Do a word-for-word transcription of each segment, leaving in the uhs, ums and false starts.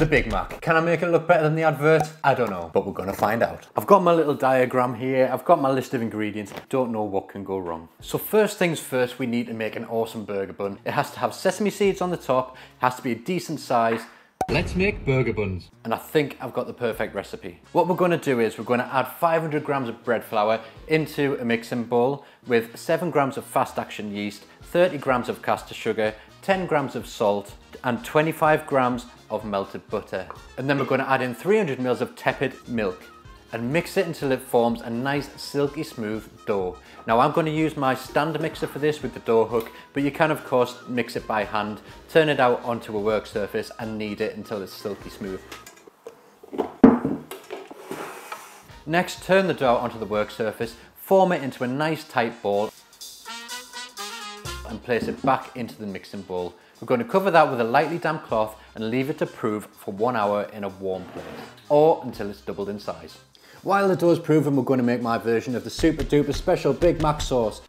the Big Mac. Can I make it look better than the advert? I don't know, but we're gonna find out. I've got my little diagram here. I've got my list of ingredients. Don't know what can go wrong. So first things first, we need to make an awesome burger bun. It has to have sesame seeds on the top. It has to be a decent size. Let's make burger buns. And I think I've got the perfect recipe. What we're gonna do is we're gonna add five hundred grams of bread flour into a mixing bowl with seven grams of fast action yeast, thirty grams of caster sugar, ten grams of salt, and twenty-five grams of melted butter. And then we're gonna add in three hundred mils of tepid milk and mix it until it forms a nice silky smooth dough. Now I'm gonna use my stand mixer for this with the dough hook, but you can of course mix it by hand, turn it out onto a work surface and knead it until it's silky smooth. Next, turn the dough onto the work surface, form it into a nice tight ball and place it back into the mixing bowl. We're going to cover that with a lightly damp cloth and leave it to prove for one hour in a warm place, or until it's doubled in size. While the dough's proven, we're going to make my version of the super duper special Big Mac sauce.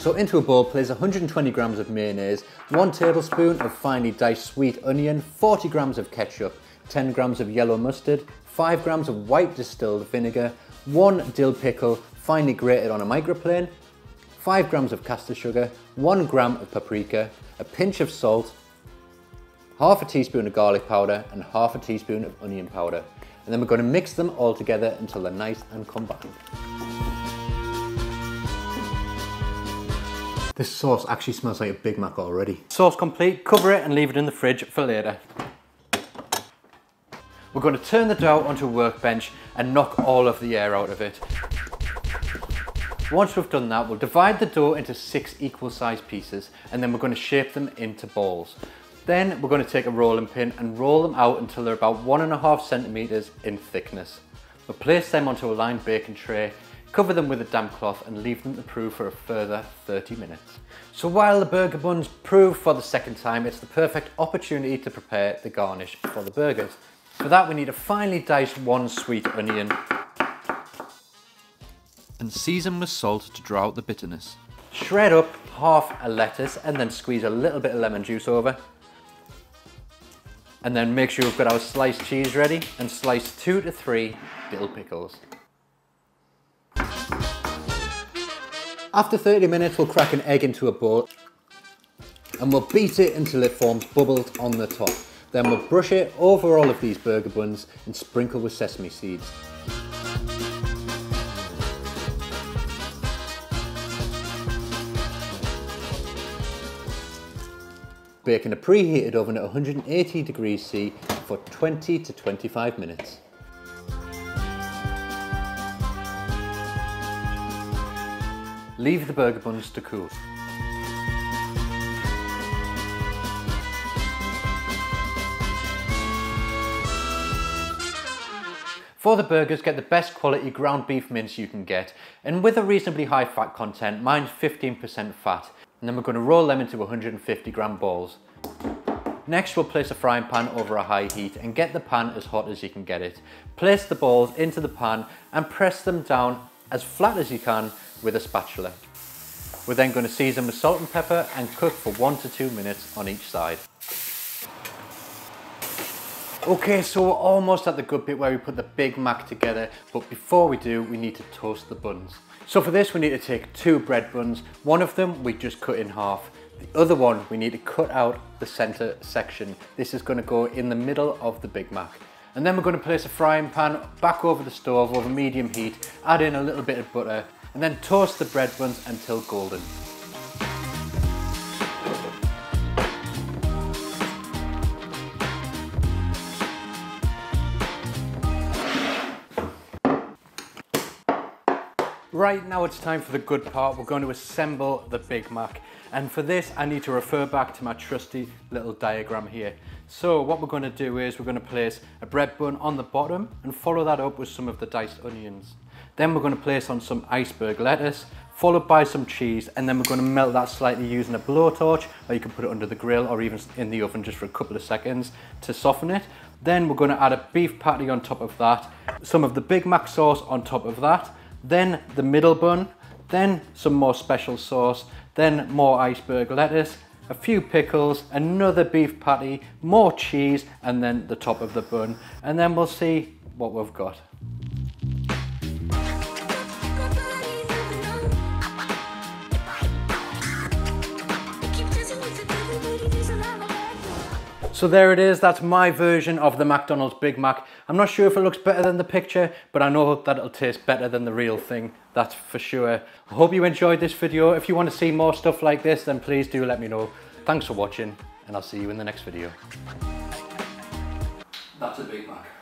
So into a bowl, place one hundred twenty grams of mayonnaise, one tablespoon of finely diced sweet onion, forty grams of ketchup, ten grams of yellow mustard, five grams of white distilled vinegar, one dill pickle finely grated on a microplane, five grams of caster sugar, one gram of paprika, a pinch of salt, half a teaspoon of garlic powder and half a teaspoon of onion powder. And then we're going to mix them all together until they're nice and combined. This sauce actually smells like a Big Mac already. Sauce complete, cover it and leave it in the fridge for later. We're going to turn the dough onto a workbench and knock all of the air out of it. Once we've done that, we'll divide the dough into six equal sized pieces and then we're going to shape them into balls. Then we're going to take a rolling pin and roll them out until they're about one and a half centimeters in thickness. We'll place them onto a lined baking tray, cover them with a damp cloth and leave them to prove for a further thirty minutes. So while the burger buns prove for the second time, it's the perfect opportunity to prepare the garnish for the burgers. For that, we need a finely diced one sweet onion and season with salt to draw out the bitterness. Shred up half a lettuce and then squeeze a little bit of lemon juice over. And then make sure we've got our sliced cheese ready and slice two to three dill pickles. After thirty minutes, we'll crack an egg into a bowl and we'll beat it until it forms bubbles on the top. Then we'll brush it over all of these burger buns and sprinkle with sesame seeds. Bake in a preheated oven at one hundred eighty degrees C for twenty to twenty-five minutes. Leave the burger buns to cool. For the burgers, get the best quality ground beef mince you can get, and with a reasonably high fat content, mine's fifteen percent fat, and then we're going to roll them into one hundred fifty gram balls. Next, we'll place a frying pan over a high heat and get the pan as hot as you can get it. Place the balls into the pan and press them down as flat as you can with a spatula. We're then going to season with salt and pepper and cook for one to two minutes on each side. Okay, so we're almost at the good bit where we put the Big Mac together, but before we do, we need to toast the buns. So for this, we need to take two bread buns. One of them we just cut in half. The other one, we need to cut out the center section. This is gonna go in the middle of the Big Mac. And then we're gonna place a frying pan back over the stove over medium heat, add in a little bit of butter, and then toast the bread buns until golden. Right now it's time for the good part. We're going to assemble the Big Mac. And for this, I need to refer back to my trusty little diagram here. So what we're going to do is we're going to place a bread bun on the bottom and follow that up with some of the diced onions. Then we're going to place on some iceberg lettuce, followed by some cheese, and then we're going to melt that slightly using a blowtorch, or you can put it under the grill or even in the oven just for a couple of seconds to soften it. Then we're going to add a beef patty on top of that, some of the Big Mac sauce on top of that, then the middle bun, then some more special sauce, then more iceberg lettuce, a few pickles, another beef patty, more cheese, and then the top of the bun. And then we'll see what we've got. So there it is, that's my version of the McDonald's Big Mac. I'm not sure if it looks better than the picture, but I know that it'll taste better than the real thing, that's for sure. I hope you enjoyed this video. If you want to see more stuff like this, then please do let me know. Thanks for watching, and I'll see you in the next video. That's a Big Mac.